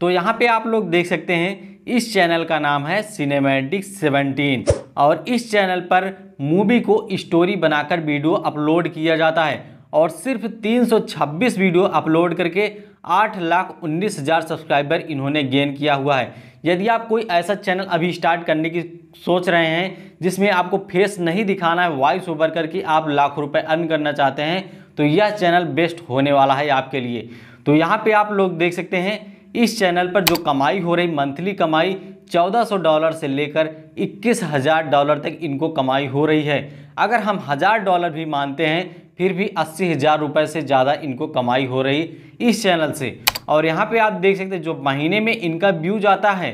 तो यहाँ पे आप लोग देख सकते हैं इस चैनल का नाम है सिनेमैटिक 17 और इस चैनल पर मूवी को स्टोरी बनाकर वीडियो अपलोड किया जाता है और सिर्फ 326 वीडियो अपलोड करके 8,19,000 सब्सक्राइबर इन्होंने गेन किया हुआ है। यदि आप कोई ऐसा चैनल अभी स्टार्ट करने की सोच रहे हैं जिसमें आपको फेस नहीं दिखाना है, वॉइस ओवर करके आप लाखों रुपए अर्न करना चाहते हैं, तो यह चैनल बेस्ट होने वाला है आपके लिए। तो यहाँ पे आप लोग देख सकते हैं इस चैनल पर जो कमाई हो रही, मंथली कमाई $1400 से लेकर $21,000 तक इनको कमाई हो रही है। अगर हम $1,000 भी मानते हैं फिर भी 80,000 रुपये से ज़्यादा इनको कमाई हो रही इस चैनल से। और यहाँ पे आप देख सकते हैं जो महीने में इनका व्यूज आता है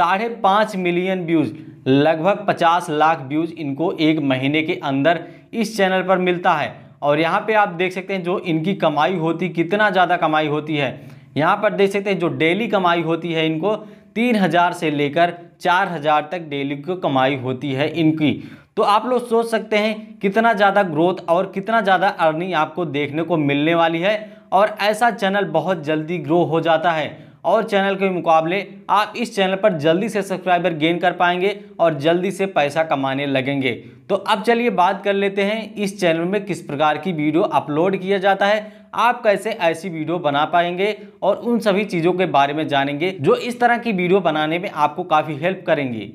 5.5 मिलियन व्यूज़, लगभग 50 लाख व्यूज़ इनको एक महीने के अंदर इस चैनल पर मिलता है। और यहाँ पे आप देख सकते हैं जो इनकी कमाई होती, कितना ज़्यादा कमाई होती है। यहाँ पर देख सकते हैं जो डेली कमाई होती है इनको 3,000 से लेकर 4,000 तक डेली को कमाई होती है इनकी। तो आप लोग सोच सकते हैं कितना ज़्यादा ग्रोथ और कितना ज़्यादा अर्निंग आपको देखने को मिलने वाली है। और ऐसा चैनल बहुत जल्दी ग्रो हो जाता है और चैनल के मुकाबले आप इस चैनल पर जल्दी से सब्सक्राइबर गेन कर पाएंगे और जल्दी से पैसा कमाने लगेंगे। तो अब चलिए बात कर लेते हैं इस चैनल में किस प्रकार की वीडियो अपलोड किया जाता है, आप कैसे ऐसी वीडियो बना पाएंगे और उन सभी चीज़ों के बारे में जानेंगे जो इस तरह की वीडियो बनाने में आपको काफ़ी हेल्प करेंगी।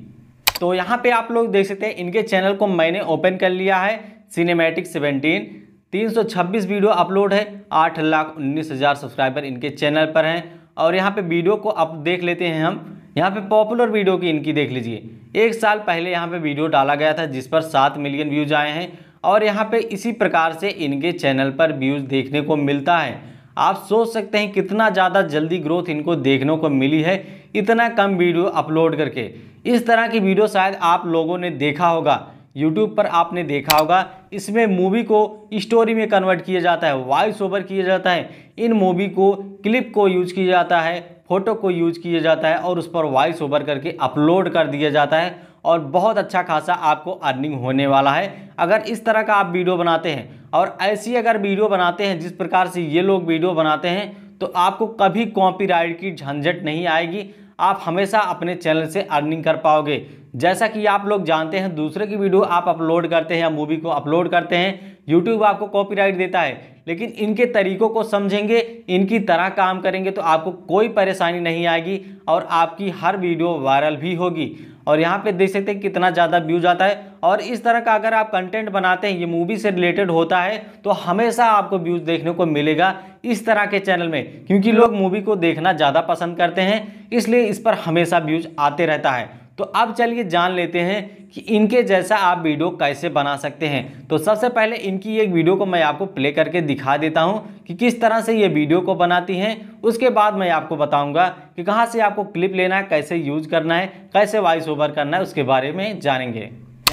तो यहाँ पे आप लोग देख सकते हैं इनके चैनल को मैंने ओपन कर लिया है सिनेमैटिक 17, 326 वीडियो अपलोड है, 8,19,000 सब्सक्राइबर इनके चैनल पर हैं। और यहाँ पे वीडियो को आप देख लेते हैं हम, यहाँ पे पॉपुलर वीडियो की इनकी देख लीजिए। 1 साल पहले यहाँ पे वीडियो डाला गया था जिस पर 7 मिलियन व्यूज़ आए हैं और यहाँ पे इसी प्रकार से इनके चैनल पर व्यूज़ देखने को मिलता है। आप सोच सकते हैं कितना ज़्यादा जल्दी ग्रोथ इनको देखने को मिली है इतना कम वीडियो अपलोड करके। इस तरह की वीडियो शायद आप लोगों ने देखा होगा, यूट्यूब पर आपने देखा होगा, इसमें मूवी को स्टोरी में कन्वर्ट किया जाता है, वॉइस ओवर किया जाता है, इन मूवी को क्लिप को यूज किया जाता है, फ़ोटो को यूज किया जाता है और उस पर वॉइस ओवर करके अपलोड कर दिया जाता है और बहुत अच्छा खासा आपको अर्निंग होने वाला है अगर इस तरह का आप वीडियो बनाते हैं। और ऐसी अगर वीडियो बनाते हैं जिस प्रकार से ये लोग वीडियो बनाते हैं तो आपको कभी कॉपीराइट की झंझट नहीं आएगी, आप हमेशा अपने चैनल से अर्निंग कर पाओगे। जैसा कि आप लोग जानते हैं दूसरे की वीडियो आप अपलोड करते हैं या मूवी को अपलोड करते हैं, यूट्यूब आपको कॉपीराइट देता है, लेकिन इनके तरीक़ों को समझेंगे, इनकी तरह काम करेंगे तो आपको कोई परेशानी नहीं आएगी और आपकी हर वीडियो वायरल भी होगी। और यहाँ पे देख सकते हैं कितना ज़्यादा व्यूज आता है। और इस तरह का अगर आप कंटेंट बनाते हैं, ये मूवी से रिलेटेड होता है, तो हमेशा आपको व्यूज़ देखने को मिलेगा इस तरह के चैनल में, क्योंकि लोग मूवी को देखना ज़्यादा पसंद करते हैं, इसलिए इस पर हमेशा व्यूज़ आते रहता है। तो अब चलिए जान लेते हैं कि इनके जैसा आप वीडियो कैसे बना सकते हैं। तो सबसे पहले इनकी एक वीडियो को मैं आपको प्ले करके दिखा देता हूं कि किस तरह से ये वीडियो को बनाती हैं। उसके बाद मैं आपको बताऊंगा कि कहां से आपको क्लिप लेना है, कैसे यूज करना है, कैसे वॉइस ओवर करना है, उसके बारे में जानेंगे।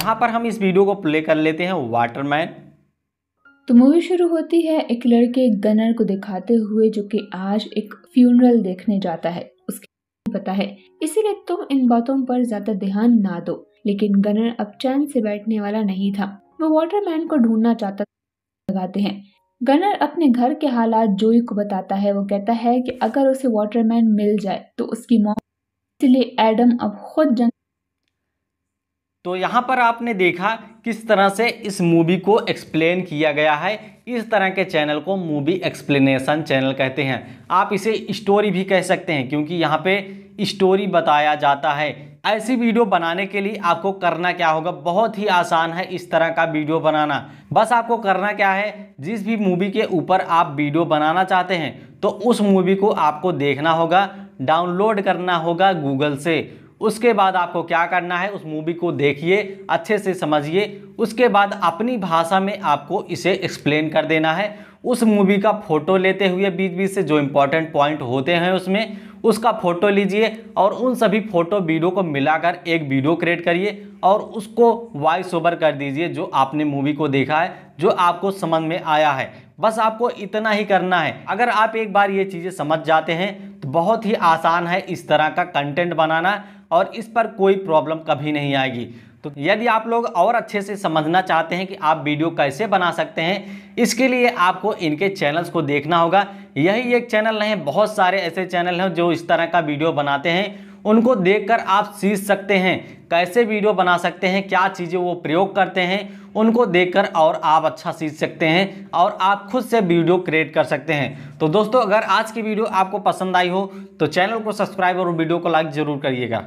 यहाँ पर हम इस वीडियो को प्ले कर लेते हैं, वाटरमैन। तो मूवी शुरू होती है एक लड़के एक गनर को दिखाते हुए जो कि आज एक फ्यूनरल देखने जाता है, पता है, इसीलिए तुम इन बातों पर ज्यादा ध्यान ना दो। लेकिन गनर अब चैन से बैठने वाला नहीं था, वो वाटरमैन को ढूंढना चाहता लगाते हैं। गनर अपने घर के हालात जोई को बताता है, वो कहता है कि अगर उसे वाटरमैन मिल जाए तो उसकी मौत, इसलिए एडम अब खुद जंग। तो यहाँ पर आपने देखा किस तरह से इस मूवी को एक्सप्लेन किया गया है। इस तरह के चैनल को मूवी एक्सप्लेनेशन चैनल कहते हैं, आप इसे स्टोरी भी कह सकते हैं क्योंकि यहाँ पे स्टोरी बताया जाता है। ऐसी वीडियो बनाने के लिए आपको करना क्या होगा, बहुत ही आसान है इस तरह का वीडियो बनाना। बस आपको करना क्या है, जिस भी मूवी के ऊपर आप वीडियो बनाना चाहते हैं तो उस मूवी को आपको देखना होगा, डाउनलोड करना होगा गूगल से। उसके बाद आपको क्या करना है, उस मूवी को देखिए, अच्छे से समझिए, उसके बाद अपनी भाषा में आपको इसे एक्सप्लेन कर देना है। उस मूवी का फ़ोटो लेते हुए बीच बीच से जो इम्पोर्टेंट पॉइंट होते हैं उसमें उसका फ़ोटो लीजिए और उन सभी फ़ोटो वीडियो को मिलाकर एक वीडियो क्रिएट करिए और उसको वॉइस ओवर कर दीजिए जो आपने मूवी को देखा है, जो आपको समझ में आया है। बस आपको इतना ही करना है। अगर आप एक बार ये चीज़ें समझ जाते हैं तो बहुत ही आसान है इस तरह का कंटेंट बनाना और इस पर कोई प्रॉब्लम कभी नहीं आएगी। तो यदि आप लोग और अच्छे से समझना चाहते हैं कि आप वीडियो कैसे बना सकते हैं, इसके लिए आपको इनके चैनल्स को देखना होगा। यही एक चैनल नहीं, बहुत सारे ऐसे चैनल हैं जो इस तरह का वीडियो बनाते हैं, उनको देखकर आप सीख सकते हैं कैसे वीडियो बना सकते हैं, क्या चीज़ें वो प्रयोग करते हैं, उनको देखकर और आप अच्छा सीख सकते हैं और आप खुद से वीडियो क्रिएट कर सकते हैं। तो दोस्तों, अगर आज की वीडियो आपको पसंद आई हो तो चैनल को सब्सक्राइब और वीडियो को लाइक ज़रूर करिएगा।